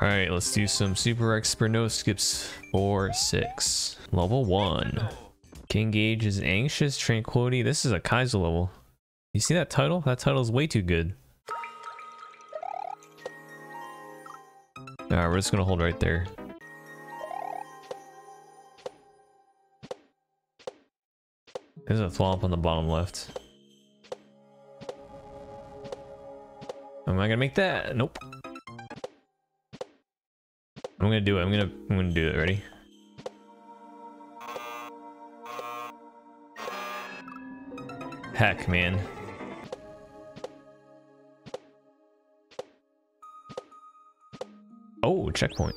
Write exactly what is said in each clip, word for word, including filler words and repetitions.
Alright, let's do some Super Expert no skips for six. Level one. King Gage is Anxious Tranquility. This is a Kaizo level. You see that title? That title is way too good. Alright, we're just gonna hold right there. There's a thwomp on the bottom left. Am I gonna make that? Nope. I'm gonna do it. I'm gonna I'm gonna do it. Ready? Heck, man. Oh, checkpoint.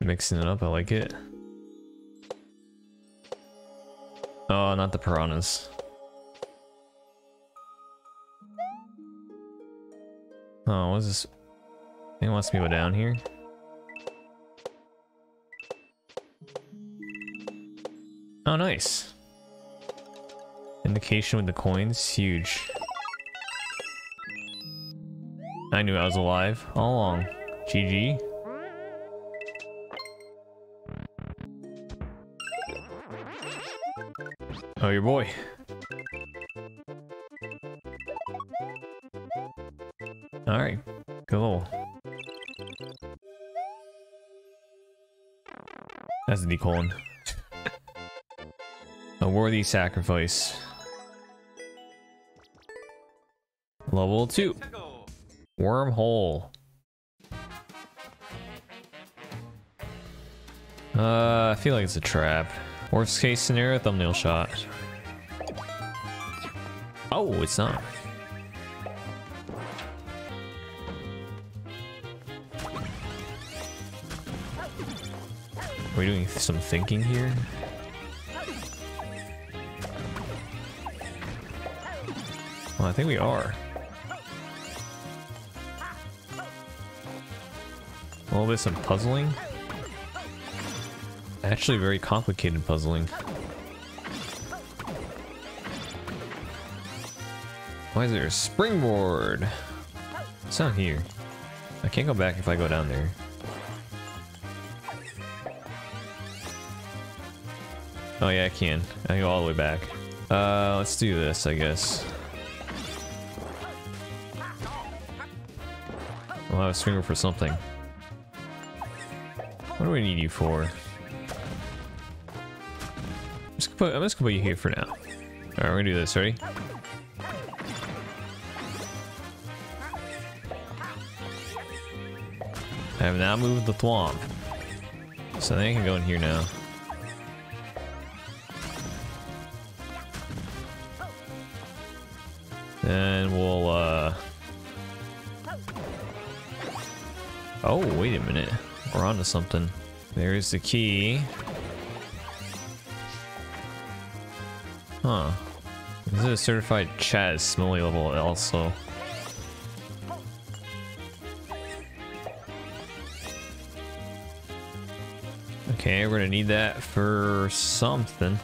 Mixing it up, I like it. Oh, not the piranhas. Oh, what's this? It wants me to go down here. Oh, nice. Indication with the coins, huge. I knew I was alive all along. G G. Oh, your boy. All right, cool. That's a decoin. A worthy sacrifice. Level two. Wormhole. Uh, I feel like it's a trap. Worst case scenario, thumbnail shot. Oh, it's not. Are we doing some thinking here? Well, I think we are. A little bit of puzzling. Actually, very complicated puzzling. Why is there a springboard? It's not here. I can't go back if I go down there. Oh yeah, I can. I can go all the way back. Uh, let's do this, I guess. We'll have a swinger for something. What do we need you for? But I'm just gonna put you here for now. Alright, we're gonna do this, ready? I have now moved the thwomp. So they can go in here now. Then we'll uh oh, wait a minute. We're onto something. There's the key. Huh. This is a certified Chaz Smelly level also. Okay, we're gonna need that for something.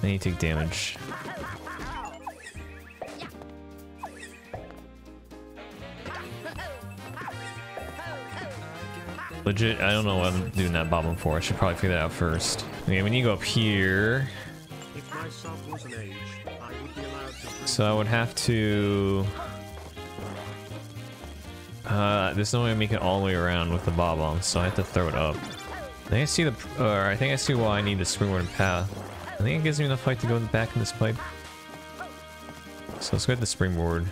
Then you take damage. Legit, I don't know what I'm doing that bomb for. I should probably figure that out first. Okay, we need to go up here. So I would have to. Uh, there's no way to make it all the way around with the bob bomb, so I have to throw it up. I think I see the. Or I think I see why I need the springboard path. I think it gives me enough height to go back in this pipe. So let's go at the springboard.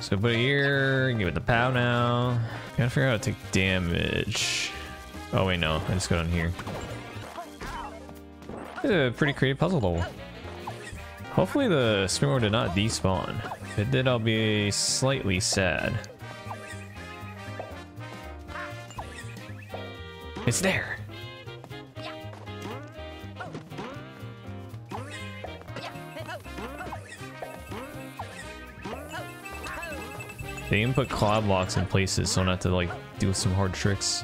So put it here. Give it the pow now. Gotta figure out how to take damage. Oh wait, no. I just go down here. This is a pretty creative puzzle level. Hopefully the springboard did not despawn. If it did, I'll be slightly sad. It's there! They even put claw blocks in places so I don't have to like do some hard tricks.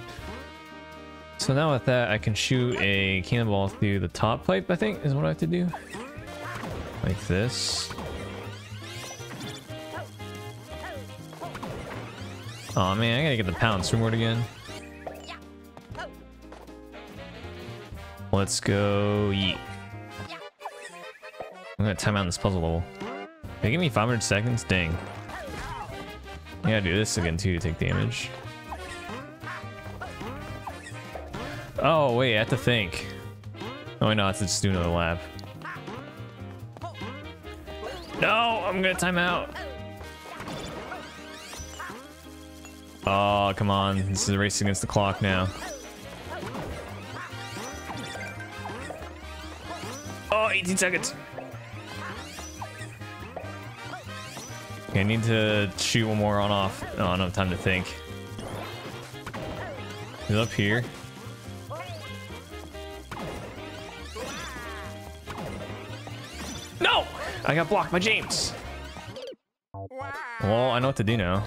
So now with that, I can shoot a cannonball through the top pipe, I think, is what I have to do. Like this. Aw, man, I gotta get the pound swimboard again. Let's go yeet. I'm gonna time out this puzzle level. They give me five hundred seconds? Dang. I gotta do this again too to take damage. Oh, wait, I have to think. Oh, wait, no, I have to just do another lap. No, I'm gonna time out. Oh, come on. This is a race against the clock now. Oh, eighteen seconds. Okay, I need to shoot one more on off. Oh, I don't have time to think. He's up here. No! I got blocked by James. Well, I know what to do now.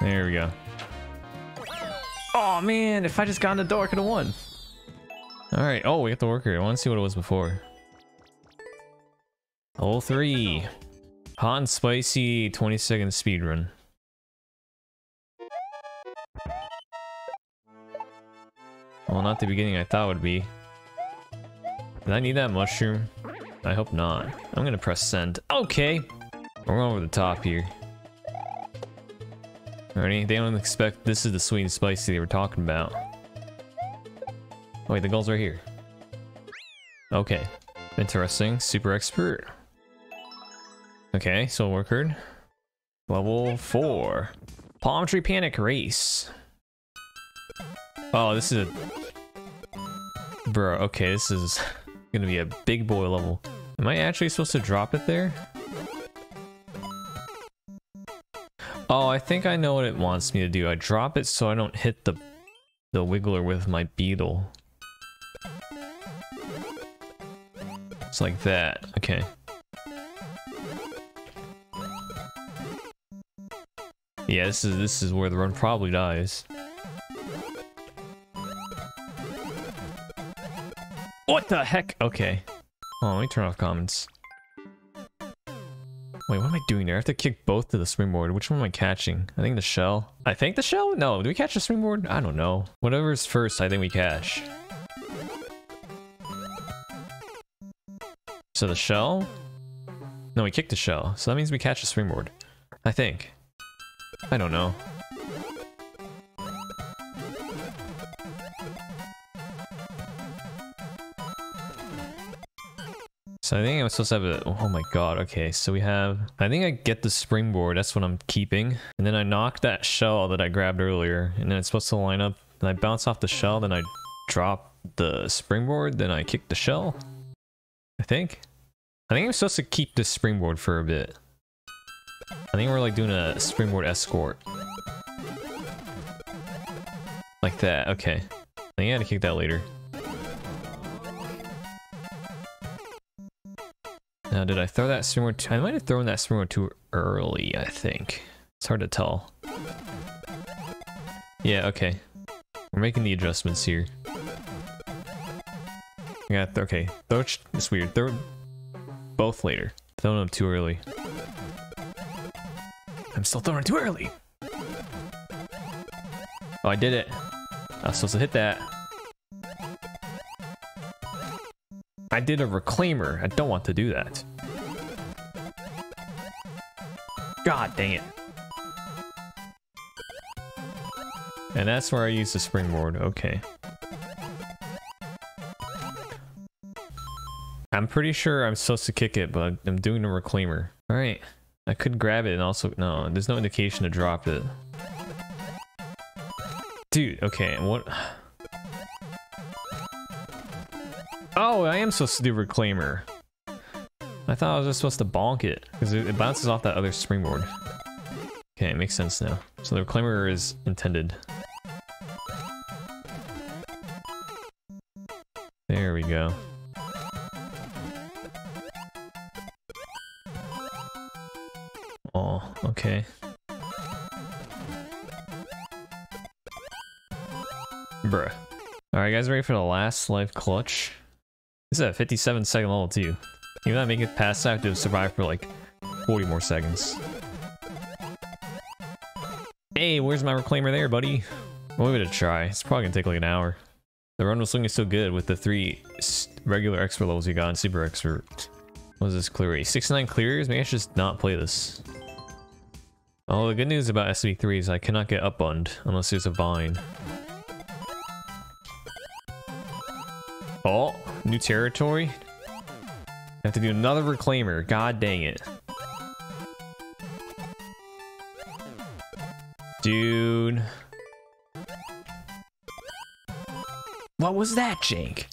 There we go. Oh man, if I just got in the door, I could have won. All right. Oh, we got the worker. I want to see what it was before. Level three, hot and spicy, twenty second speedrun. Well, not the beginning I thought it would be. Did I need that mushroom? I hope not. I'm gonna press send. Okay, we're going over the top here. Alrighty, they don't expect this is the sweet and spicy they were talking about. Oh, wait, the goal's right here. Okay, interesting. Super Expert. Okay, so work hard. Level four, Palm Tree Panic Race. Oh, this is a bro. Okay, this is gonna be a big boy level. Am I actually supposed to drop it there? Oh, I think I know what it wants me to do. I drop it so I don't hit the the wiggler with my beetle. It's like that. Okay. Yeah, this is this is where the run probably dies. What the heck? Okay. Oh, let me turn off comments. Wait, what am I doing there? I have to kick both to the springboard. Which one am I catching? I think the shell. I think the shell? No, do we catch the springboard? I don't know. Whatever's first, I think we catch. So the shell? No, we kicked the shell. So that means we catch the springboard. I think. I don't know. So I think I was supposed to have a, oh my god, okay, so we have, I think I get the springboard, that's what I'm keeping. And then I knock that shell that I grabbed earlier, and then it's supposed to line up, and I bounce off the shell, then I drop the springboard, then I kick the shell, I think. I think I'm supposed to keep this springboard for a bit. I think we're like doing a springboard escort. Like that, okay. I think I had to kick that later. Now, did I throw that springboard too? I might have thrown that springboard too early, I think. It's hard to tell. Yeah, okay. We're making the adjustments here. Yeah, okay. Throw, it's weird. Throw both later. Throwing them too early. I'm still throwing too early! Oh, I did it. I was supposed to hit that. I did a reclaimer. I don't want to do that. God dang it. And that's where I use the springboard. Okay. I'm pretty sure I'm supposed to kick it, but I'm doing a reclaimer. All right. I could grab it and also... No, there's no indication to drop it. Dude, okay. What... Oh, I am supposed to do reclaimer. I thought I was just supposed to bonk it because it bounces off that other springboard. Okay, it makes sense now. So the reclaimer is intended. we go. Oh, okay. Bruh. Alright guys, ready for the last life clutch? This is a fifty-seven second level too. Even if I make it past that, I have to survive for like forty more seconds. Hey, where's my reclaimer there, buddy? I'll give it a try. It's probably gonna take like an hour. The run was looking so good with the three regular expert levels you got in Super Expert. What is this clear rate? sixty-nine clears? Maybe I should just not play this. Oh, the good news about S B three is I cannot get up bund unless there's a vine. Oh, new territory? I have to do another reclaimer. God dang it. Dude. What was that, Jake?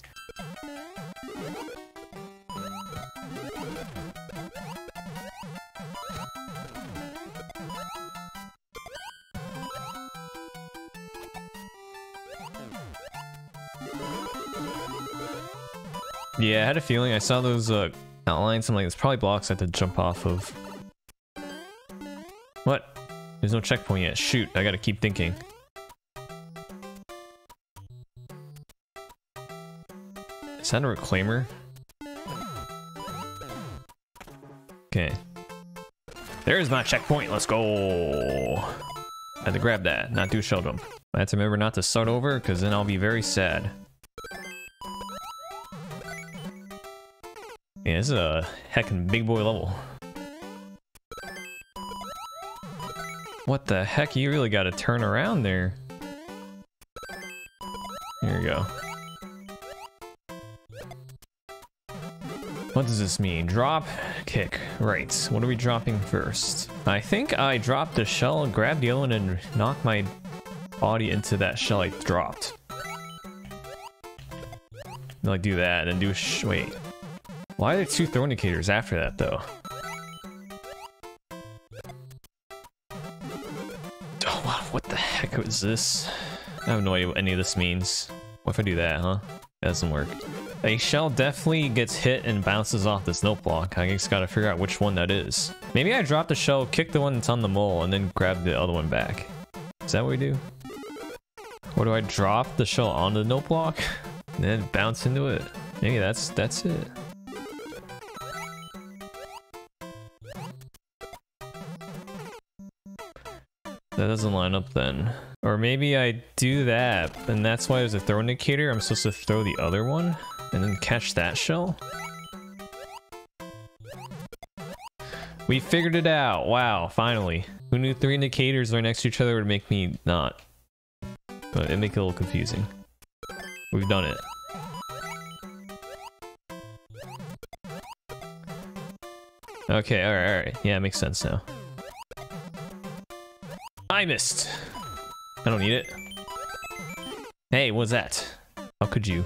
Yeah, I had a feeling. I saw those uh, outlines. I'm like, it's probably blocks I have to jump off of. What? There's no checkpoint yet. Shoot, I gotta keep thinking. Is that a reclaimer? Okay. There's my checkpoint, let's go! I had to grab that, not do a shell jump. I have to remember not to start over, because then I'll be very sad. Yeah, this is a heckin' big boy level. What the heck? You really gotta turn around there. Here we go. What does this mean? Drop, kick, right. What are we dropping first? I think I dropped the shell, grabbed the other one, and knocked my body into that shell I dropped. Like, do that and do sh- wait. Why are there two throw indicators after that, though? Oh, wow, what the heck was this? I have no idea what any of this means. What if I do that, huh? That doesn't work. A shell definitely gets hit and bounces off this note block. I just gotta figure out which one that is. Maybe I drop the shell, kick the one that's on the mole, and then grab the other one back. Is that what we do? Or do I drop the shell on the note block and then bounce into it? Maybe that's that's it. That doesn't line up then. Or maybe I do that, and that's why there's a throw indicator. I'm supposed to throw the other one and then catch that shell? We figured it out. Wow, finally. Who knew three indicators right next to each other would make me not? But it'd make it a little confusing. We've done it. Okay, alright, alright. Yeah, it makes sense now. I missed! I don't need it. Hey, what's that? How could you?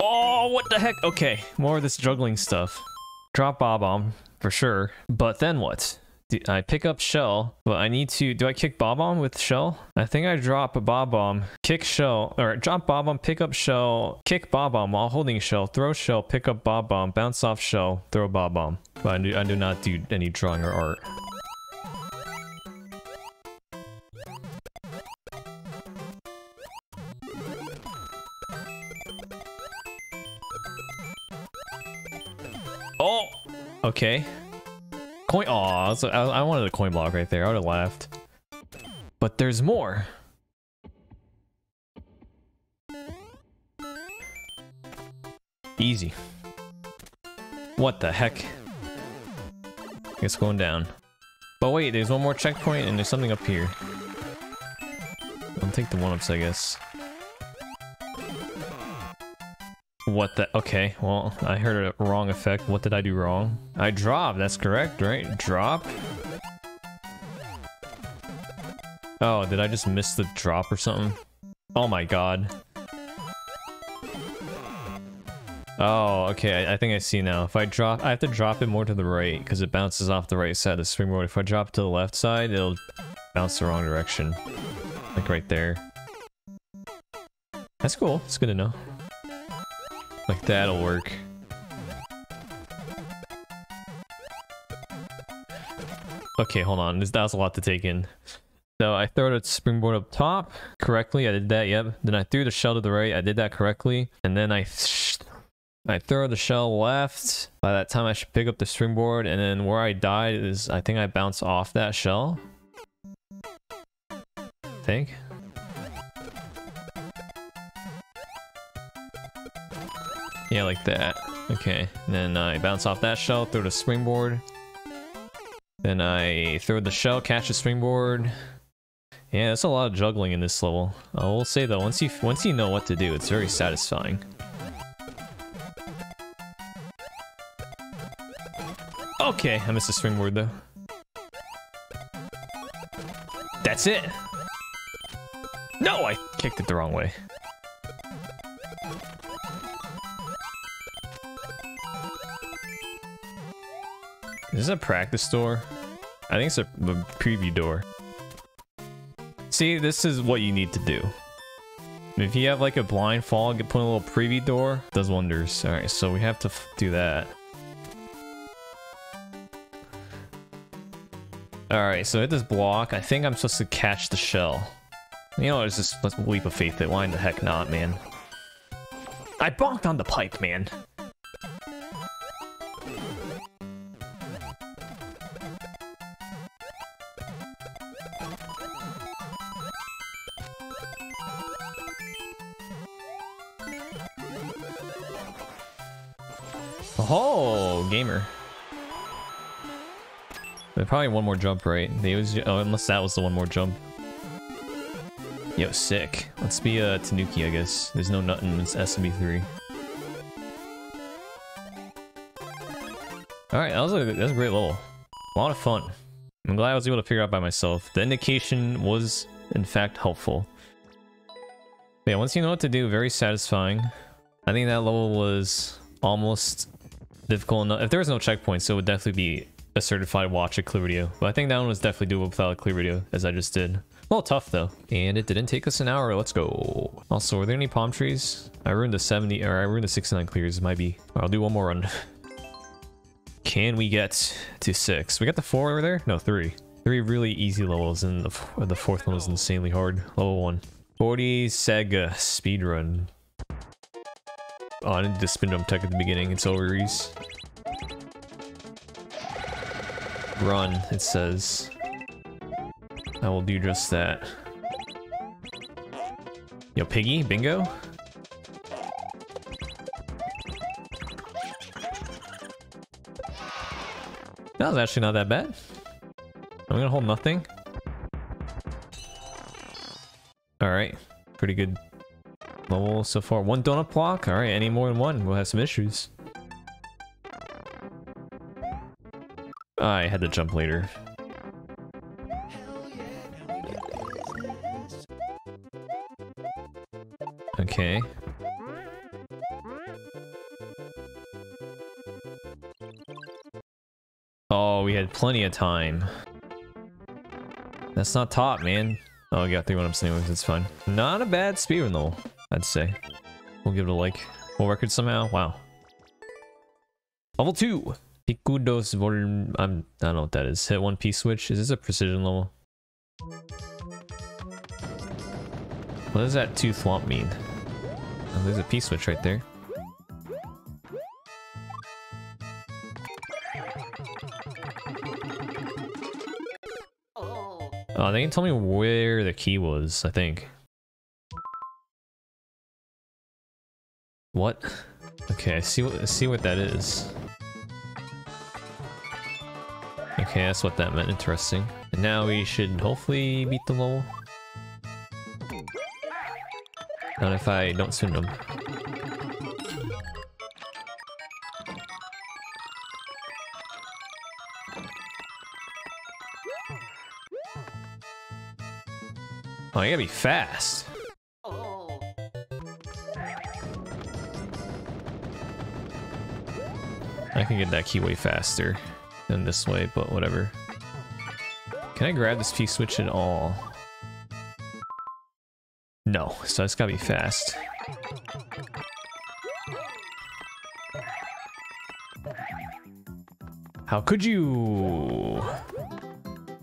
Oh, what the heck? Okay, more of this juggling stuff. Drop Bob Bomb, for sure. But then what? Do I pick up shell, but I need to... Do I kick Bob Bomb with shell? I think I drop a Bob Bomb, kick shell... Or drop Bob Bomb, pick up shell, kick Bob Bomb while holding shell, throw shell, pick up Bob Bomb, bounce off shell, throw Bob Bomb. But I do, I do not do any drawing or art. Oh! Okay. Coin- Aw, so I, I wanted a coin block right there. I would have laughed. But there's more! Easy. What the heck? It's going down. But wait, there's one more checkpoint and there's something up here. I'll take the one-ups, I guess. What the- okay, well, I heard a wrong effect. What did I do wrong? I dropped, that's correct, right? Drop? Oh, did I just miss the drop or something? Oh my god. Oh, okay, I, I think I see now. If I drop, I have to drop it more to the right, because it bounces off the right side of the springboard. If I drop it to the left side, it'll bounce the wrong direction. Like right there. That's cool. It's good to know. Like that'll work. Okay, hold on. This, that was a lot to take in. So I throw the springboard up top correctly. I did that. Yep. Then I threw the shell to the right. I did that correctly. And then I I throw the shell left. By that time, I should pick up the springboard. And then where I died is I think I bounce off that shell. I think. Yeah, like that. Okay. And then I bounce off that shell, throw the springboard. Then I throw the shell, catch the springboard. Yeah, that's a lot of juggling in this level. I will say though, once you once you know what to do, it's very satisfying. Okay, I missed the springboard though. That's it. No, I kicked it the wrong way. Is this a practice door? I think it's a, a preview door. See, this is what you need to do. If you have like a blindfold, put in a little preview door, it does wonders. All right, so we have to f do that. All right, so hit this block. I think I'm supposed to catch the shell. You know, it's just a leap of faith that why in the heck not, man? I bonked on the pipe, man. Oh, gamer. There's probably one more jump, right? They always, oh, unless that was the one more jump. Yo, sick. Let's be a uh, Tanuki, I guess. There's no nothing. It's S M B three. All right, that was a that was a great level. A lot of fun. I'm glad I was able to figure out by myself. The indication was, in fact, helpful. But yeah, once you know what to do, very satisfying. I think that level was almost difficult enough. If there was no checkpoints, it would definitely be a certified watch a clear video. But I think that one was definitely doable without a clear video, as I just did. A little tough though, and it didn't take us an hour. Let's go. Also, were there any palm trees? I ruined the seventy, or I ruined the sixty-nine clears. It might be. I'll do one more run. Can we get to six? We got the four over there. No, three. Three really easy levels, and the f the fourth one was insanely hard. Level one. forty Sega speed run. Oh, I didn't just spin jump tech at the beginning. It's over, Reese. Run. It says. I will do just that. Yo, piggy, bingo. That was actually not that bad. I'm gonna hold nothing. All right, pretty good level so far. One donut block. All right, any more than one, we'll have some issues. I had to jump later. Okay. Oh, we had plenty of time. That's not top, man. Oh, we got three one-ups anyways, it's fine. Not a bad speedrun though, I'd say. We'll give it a like. We'll record somehow, wow. Level two! Picudos Vorden, I'm, I don't know what that is. Hit one P switch, is this a precision level? What does that tooth lump mean? Oh, there's a P switch right there. Oh, they didn't tell me where the key was, I think. What? Okay, I see what, I see what that is. Okay, that's what that meant. Interesting. And now we should hopefully beat the level. Not if I don't swim them. Oh, you gotta be fast. Oh. I can get that key way faster than this way, but whatever. Can I grab this P switch at all? No, so it's gotta be fast. How could you?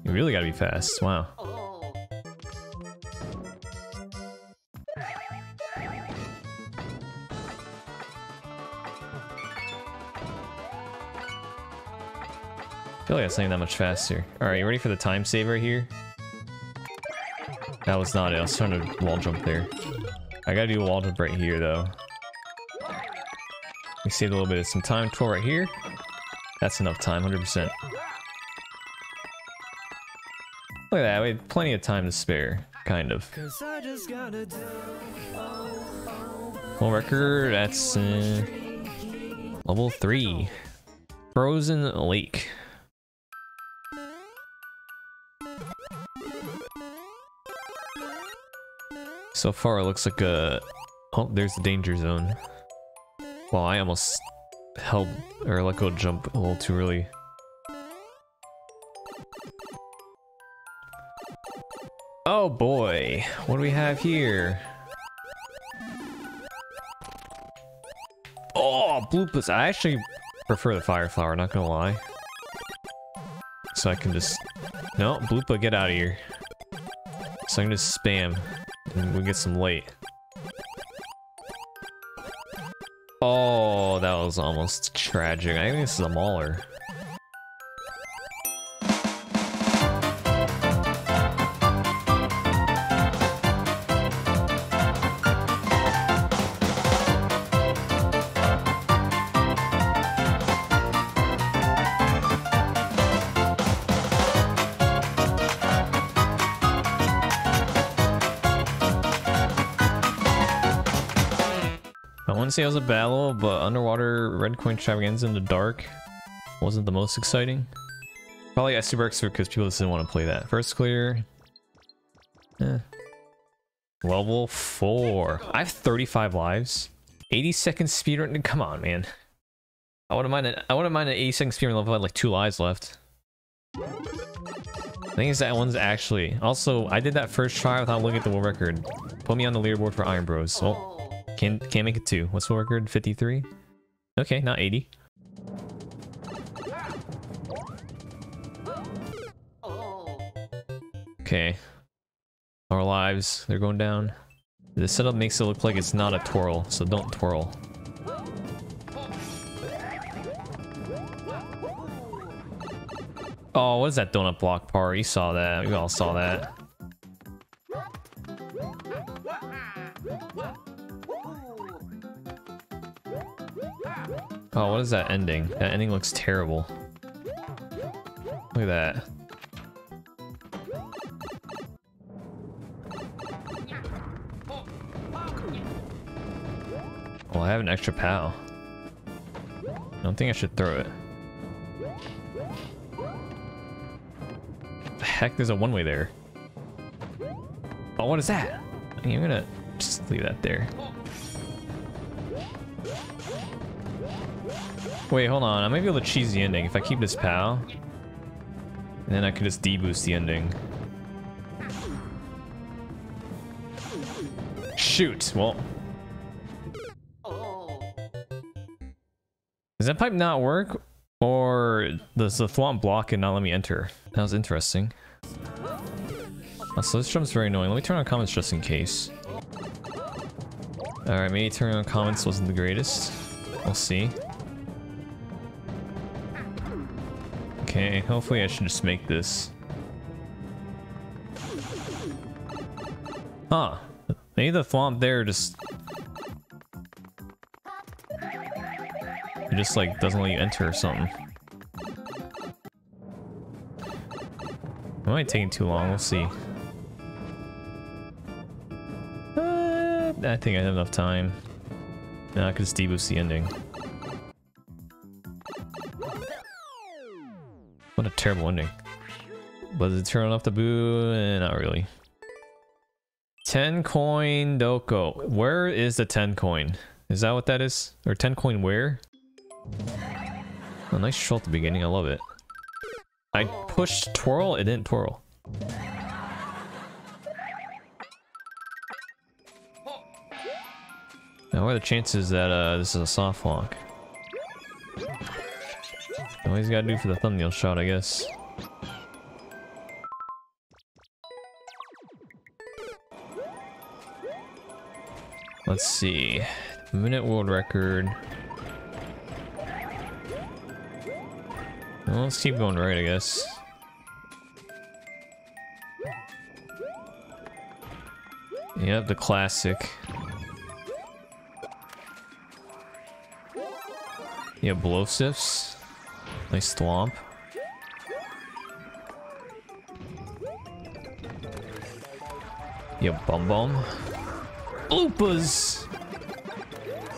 You really gotta be fast, wow. I feel like that's not even that much faster. Alright, you ready for the time saver here? That was not it. I was trying to wall jump there. I gotta do a wall jump right here, though. We saved a little bit of some time. twelve right here. That's enough time, one hundred percent. Look at that. We had plenty of time to spare, kind of. World record. That's uh, level three. Frozen Lake. So far, it looks like a... Oh, there's the danger zone. Well, I almost held or let go jump a little too early. Oh boy, what do we have here? Oh, bloopers. I actually prefer the fire flower, not gonna lie. So I can just... No, Bloopa, get out of here. So I can just spam. And we'll get some light. Oh, that was almost tragic. I think this is a mauler. It was a battle, but underwater red coin extravaganza in the dark wasn't the most exciting. Probably at Super Expert because people just didn't want to play that. First clear. Eh. Level four. I have thirty-five lives. eighty second speedrun. Come on, man. I wouldn't mind. A, I wouldn't mind an eighty second speedrun level. I had like two lives left. The thing is that one's actually. Also, I did that first try without looking at the world record. Put me on the leaderboard for Iron Bros. Well, Can, can't make it two. What's the record? fifty-three? Okay, not eighty. Okay. Our lives, they're going down. The setup makes it look like it's not a twirl, so don't twirl. Oh, what is that donut block par? You saw that. We all saw that. Oh, what is that ending? That ending looks terrible. Look at that. Well, I have an extra POW. I don't think I should throw it. The heck, there's a one-way there. Oh, what is that? I'm gonna just leave that there. Wait, hold on. I might be able to cheese the ending if I keep this POW. And then I could just deboost the ending. Shoot! Well. Does that pipe not work? Or does the thwomp block and not let me enter? That was interesting. Oh, so this jump's very annoying. Let me turn on comments just in case. Alright, maybe turning on comments wasn't the greatest. We'll see. Okay, hopefully I should just make this. Huh. Maybe the thwomp there just... It just like doesn't let you enter or something. It might take too long, we'll see. Uh, I think I have enough time. Nah, I could just deboost the ending. What a terrible ending. But does it turn off the boo? Eh, not really. ten coin doko. Where is the ten coin? Is that what that is? Or ten coin where? Oh, nice troll at the beginning. I love it. I pushed twirl. It didn't twirl. Now, what are the chances that uh, this is a soft lock? All he's got to do for the thumbnail shot, I guess. Let's see. Minute world record. Well, let's keep going right, I guess. Yep, the classic. Yeah, blow sips. Nice thwomp. Yeah, bum bum. Bloopers!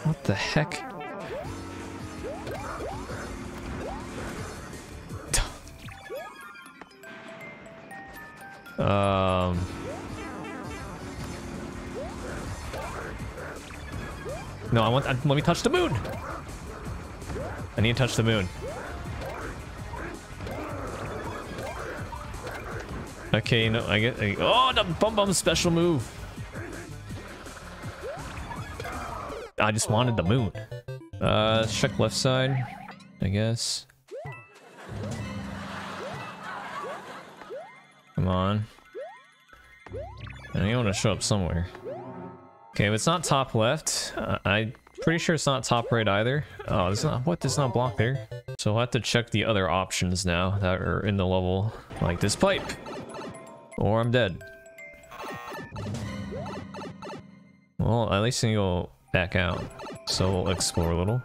What the heck? um. No, I want. I, let me touch the moon. I need to touch the moon. Okay, no, I get. I, oh, the bum bum special move. I just wanted the moon. Uh, let's check left side, I guess. Come on. I don't want to show up somewhere. Okay, if it's not top left, uh, I. Pretty sure it's not top right either. Oh, it's not. What? It's not blocked there. So we'll have to check the other options now that are in the level, like this pipe, or I'm dead. Well, at least I can go back out. So we'll explore a little.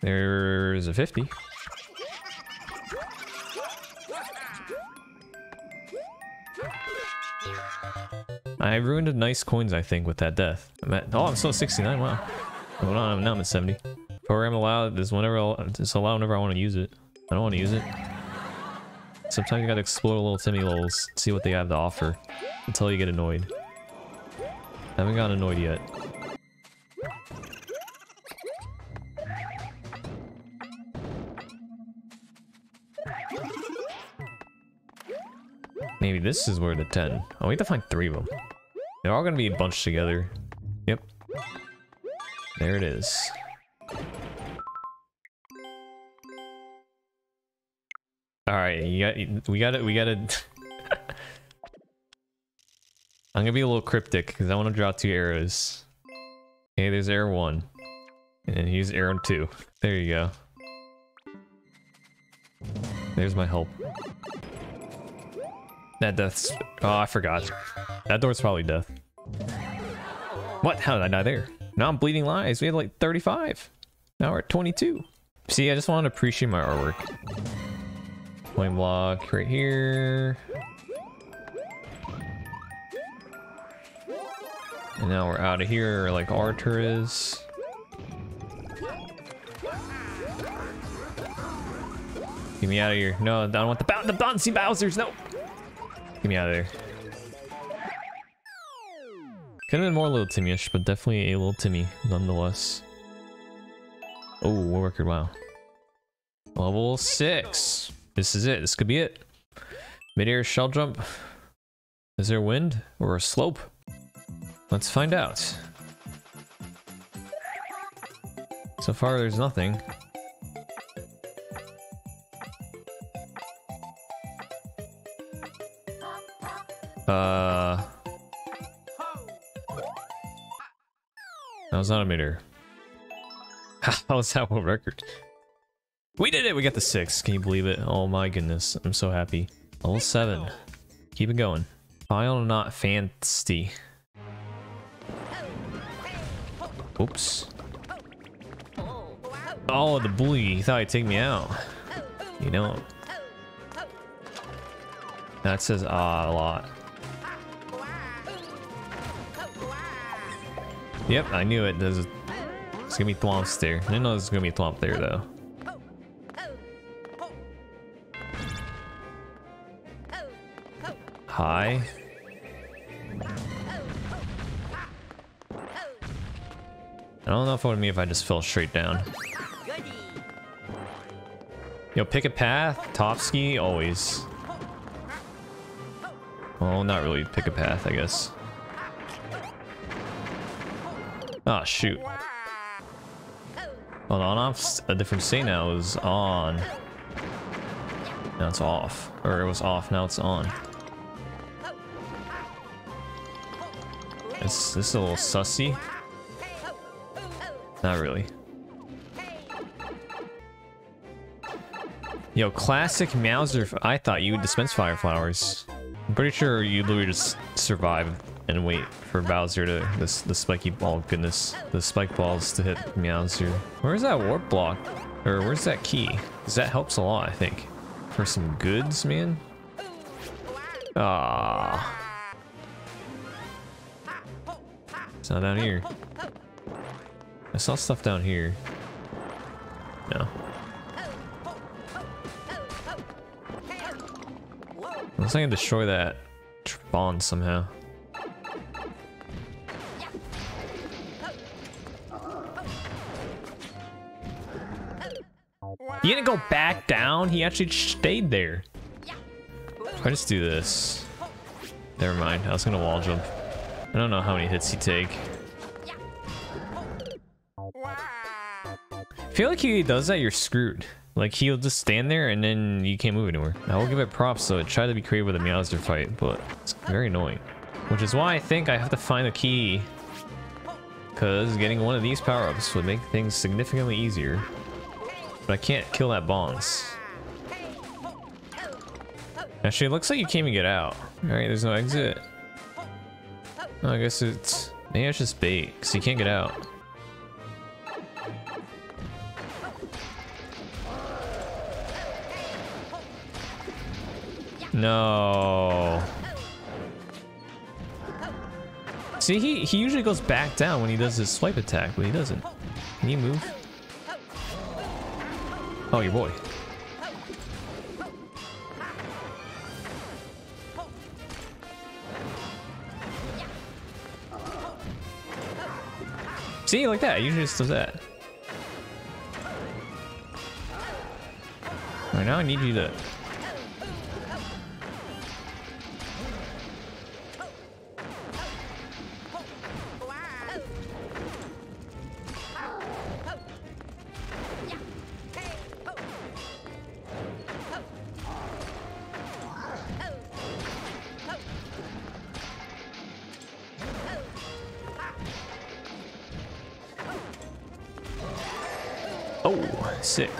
There's a fifty. I ruined a nice coins, I think, with that death. I'm at, oh, I'm still at sixty-nine. Wow. Hold on, now I'm at seventy. Program allowed is whenever I'll, it's allowed whenever I want to use it. I don't want to use it. Sometimes you gotta explore little Timmy levels, see what they have to offer, until you get annoyed. I haven't gotten annoyed yet. Maybe this is where the ten. Oh, we have to find three of them. They're all gonna be bunched together. Yep. There it is. All right, you got. We got it. We got it. I'm gonna be a little cryptic because I want to draw two arrows. Okay, there's arrow one, and here's arrow two. There you go. There's my help. That death's... Oh, I forgot. That door's probably death. What? How did I die there? Now I'm bleeding lives. We had like thirty-five. Now we're at twenty-two. See, I just want to appreciate my artwork. Flame block right here. And now we're out of here, like Arthur is. Get me out of here. No, I don't want the, boun the bouncy Bowsers. No. Get me out of there. Could have been more little Timmy-ish, but definitely a little Timmy nonetheless. Oh, war record, wow. Level six. This is it. This could be it. Mid-air shell jump. Is there wind or a slope? Let's find out. So far, there's nothing. Uh, that was not a mid-air. How was that world record? We did it! We got the six. Can you believe it? Oh my goodness. I'm so happy. Level seven. Keep it going. File not fancy. Oops. Oh, the bully. He thought he'd take me out. You know. That says ah a lot. Yep, I knew it. There's, there's gonna be thwomps there. I didn't know there's gonna be a thwomp there though. Hi. I don't know if it would be if I just fell straight down. Yo, pick a path, top ski, always. Well, not really pick a path, I guess. Ah, oh, shoot. Hold on, off a different state now is on. Now it's off. Or it was off, now it's on. This, this is a little sussy. Not really. Yo, classic Mauser. I thought you would dispense fire flowers. I'm pretty sure you literally just survive and wait for Bowser to this the spiky ball goodness the spike balls to hit Meowser. Where's that warp block? Or where's that key? Because that helps a lot, I think. For some goods, man. Ah. It's not down here. I saw stuff down here. No. Unless I can destroy that bond somehow. He didn't go back down, he actually stayed there. I just do this. Never mind, I was gonna wall jump. I don't know how many hits he take. I feel like if he does that, you're screwed. Like, he'll just stand there and then you can't move anywhere. I will give it props, so it tried to be creative with a Meowser fight, but it's very annoying. Which is why I think I have to find a key. Because getting one of these power-ups would make things significantly easier. But I can't kill that boss. Actually, it looks like you can't even get out. Alright, there's no exit. Oh, I guess it's... Maybe it's just bait, because you can't get out. No. See, he, he usually goes back down when he does his swipe attack, but he doesn't. Can you move? Oh, your boy. See, like that. He usually just does that. Alright, now I need you to... Oh, sick.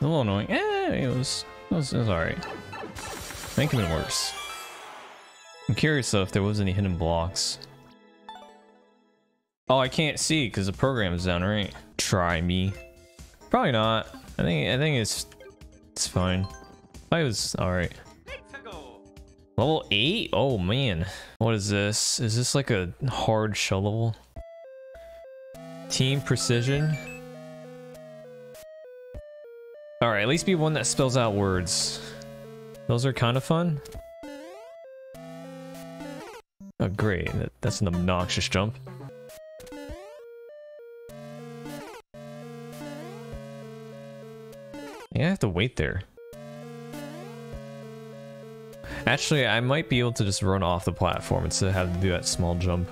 A little annoying. Eh, it was, it was, it was alright. That could have been worse. I'm curious though if there was any hidden blocks. Oh, I can't see because the program is down, right? Try me. Probably not. I think I think it's it's fine. I was alright. Level eight? Oh man. What is this? Is this like a hard shell level? Team precision. Alright, at least be one that spells out words. Those are kind of fun. Oh great, that, that's an obnoxious jump. Yeah, I have to wait there. Actually, I might be able to just run off the platform instead of having to do that small jump.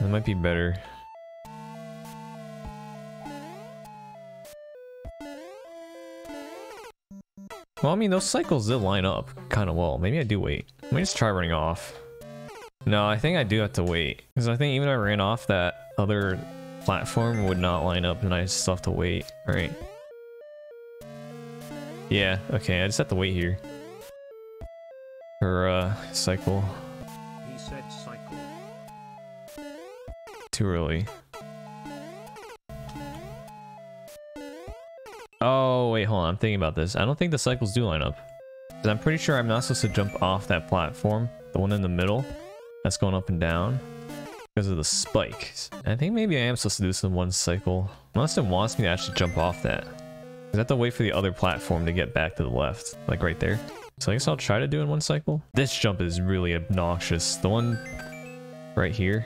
That might be better. Well, I mean, those cycles did line up kind of well. Maybe I do wait. Let me just try running off. No, I think I do have to wait. Because I think even if I ran off, that other platform would not line up and I just have to wait. Alright. Yeah, okay, I just have to wait here. Or, uh, cycle. He said cycle. Too early. Oh, wait, hold on. I'm thinking about this. I don't think the cycles do line up. Because I'm pretty sure I'm not supposed to jump off that platform. The one in the middle. That's going up and down. Because of the spikes. I think maybe I am supposed to do this in one cycle. Unless it wants me to actually jump off that. Because I have to wait for the other platform to get back to the left. Like right there. So I guess I'll try to do it in one cycle. This jump is really obnoxious. The one right here.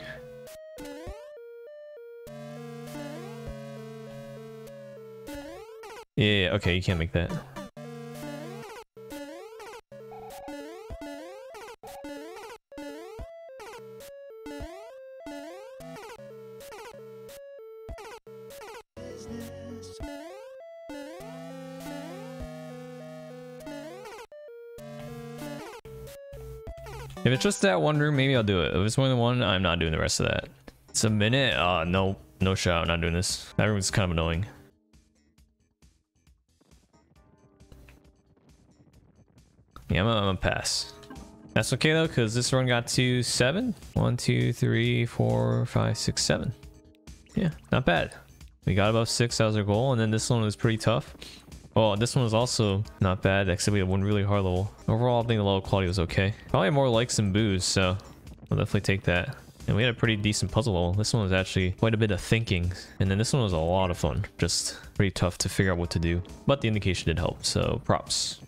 Yeah, okay, you can't make that. If it's just that one room, maybe I'll do it. If it's more than one, I'm not doing the rest of that. It's a minute. Uh, no, no shot. I'm not doing this. That room's kind of annoying. Yeah, I'm gonna pass. That's okay though, because this run got to seven. One, two, three, four, five, six, seven. Yeah, not bad. We got above six. That was our goal. And then this one was pretty tough. Oh, this one was also not bad, except we had one really hard level. Overall, I think the level quality was okay. Probably more likes than boos, so we'll definitely take that. And we had a pretty decent puzzle level. This one was actually quite a bit of thinking. And then this one was a lot of fun. Just pretty tough to figure out what to do. But the indication did help, so props.